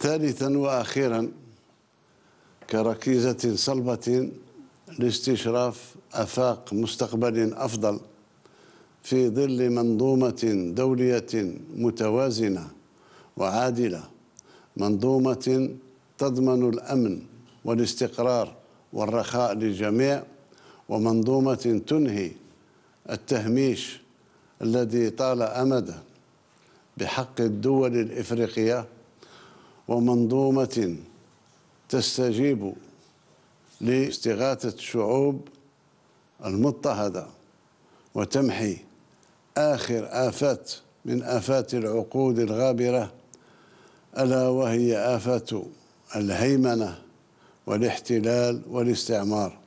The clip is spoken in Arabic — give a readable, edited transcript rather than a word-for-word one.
ثالثا وأخيرا كركيزة صلبة لاستشراف آفاق مستقبل أفضل في ظل منظومة دولية متوازنة وعادلة، منظومة تضمن الأمن والاستقرار والرخاء للجميع، ومنظومة تنهي التهميش الذي طال أمده بحق الدول الإفريقية، ومنظومة تستجيب لاستغاثة الشعوب المضطهدة وتمحي آخر آفات من آفات العقود الغابرة، ألا وهي آفات الهيمنة والاحتلال والاستعمار.